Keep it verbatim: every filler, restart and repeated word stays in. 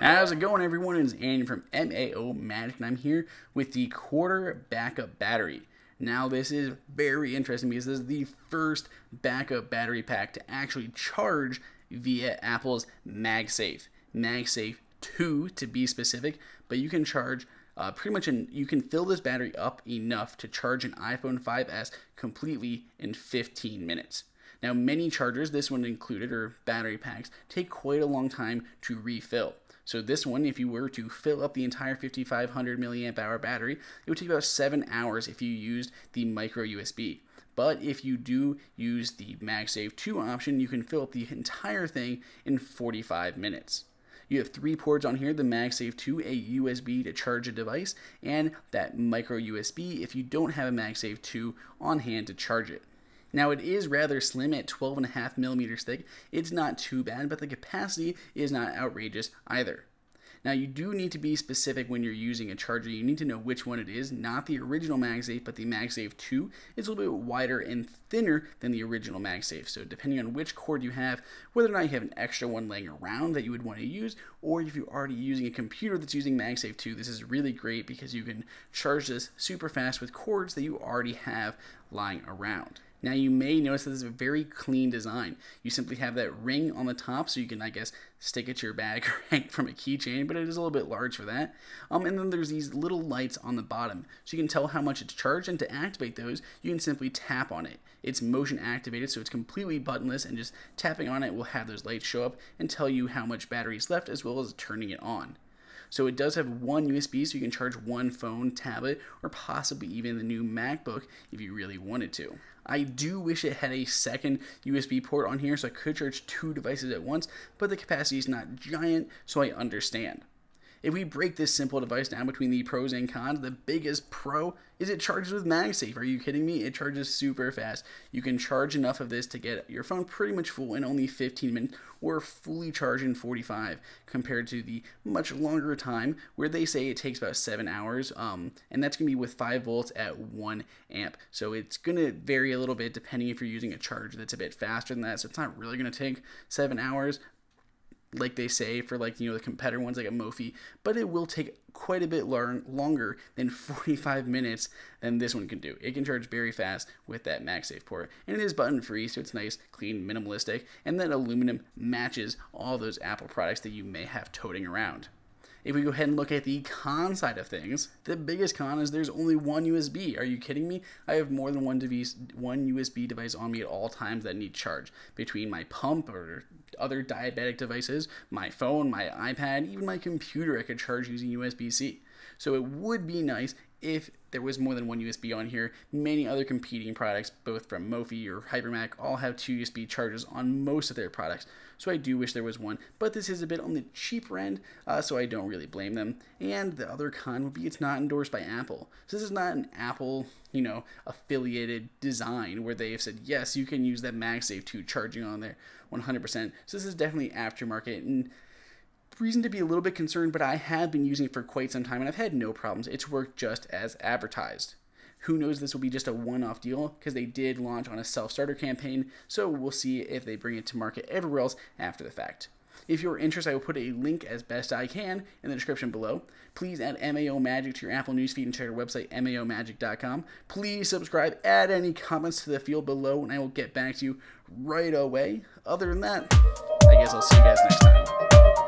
How's it going, everyone? It's Andy from M A O Magic, and I'm here with the quarter backup battery. Now, this is very interesting because this is the first backup battery pack to actually charge via Apple's MagSafe, MagSafe two to be specific, but you can charge uh, pretty much, an, you can fill this battery up enough to charge an iPhone five S completely in fifteen minutes. Now, many chargers, this one included, or battery packs, take quite a long time to refill. So this one, if you were to fill up the entire fifty-five hundred milliamp hour battery, it would take about seven hours if you used the micro U S B. But if you do use the MagSafe two option, you can fill up the entire thing in forty-five minutes. You have three ports on here, the MagSafe two, a U S B to charge a device, and that micro U S B if you don't have a MagSafe two on hand to charge it. Now, it is rather slim at twelve and a half millimeters thick. It's not too bad, but the capacity is not outrageous either. Now, you do need to be specific when you're using a charger. You need to know which one it is, not the original MagSafe, but the MagSafe two. It's a little bit wider and thinner than the original MagSafe. So depending on which cord you have, whether or not you have an extra one laying around that you would want to use, or if you're already using a computer that's using MagSafe two, this is really great because you can charge this super fast with cords that you already have lying around. Now, you may notice that this is a very clean design. You simply have that ring on the top so you can, I guess, stick it to your bag or hang from a keychain, but it is a little bit large for that. Um, and then there's these little lights on the bottom, so you can tell how much it's charged, and to activate those, you can simply tap on it. It's motion activated, so it's completely buttonless, and just tapping on it will have those lights show up and tell you how much battery is left, as well as turning it on. So it does have one U S B, so you can charge one phone, tablet, or possibly even the new MacBook if you really wanted to. I do wish it had a second U S B port on here so I could charge two devices at once, but the capacity is not giant, so I understand. If we break this simple device down between the pros and cons, the biggest pro is it charges with MagSafe. Are you kidding me? It charges super fast. You can charge enough of this to get your phone pretty much full in only fifteen minutes or fully charged in forty-five compared to the much longer time where they say it takes about seven hours. Um, and that's going to be with five volts at one amp. So it's going to vary a little bit depending if you're using a charger that's a bit faster than that. So it's not really going to take seven hours. Like they say for, like, you know, the competitor ones like a Mophie, but it will take quite a bit longer than forty-five minutes than this one can do. It can charge very fast with that MagSafe port, and it is button free, so it's nice, clean, minimalistic, and that aluminum matches all those Apple products that you may have toting around. If we go ahead and look at the con side of things, the biggest con is there's only one U S B. Are you kidding me? I have more than one device, one U S B device on me at all times that need charge. Between my pump or other diabetic devices, my phone, my iPad, even my computer I could charge using U S B C. So it would be nice if there was more than one U S B on here. Many other competing products, both from Mophie or HyperMac, all have two U S B chargers on most of their products. So I do wish there was one, but this is a bit on the cheaper end, uh, so I don't really blame them. And the other con would be it's not endorsed by Apple. So this is not an Apple, you know, affiliated design where they have said, yes, you can use that MagSafe two charging on there one hundred percent. So this is definitely aftermarket, and reason to be a little bit concerned, but I have been using it for quite some time and I've had no problems. It's worked just as advertised. Who knows, this will be just a one-off deal because they did launch on a self-starter campaign, so we'll see if they bring it to market everywhere else after the fact. If you're interested, I will put a link as best I can in the description below. Please add M A O Magic to your Apple newsfeed and check our website, M A O magic dot com. Please subscribe, add any comments to the field below, and I will get back to you right away. Other than that, I guess I'll see you guys next time.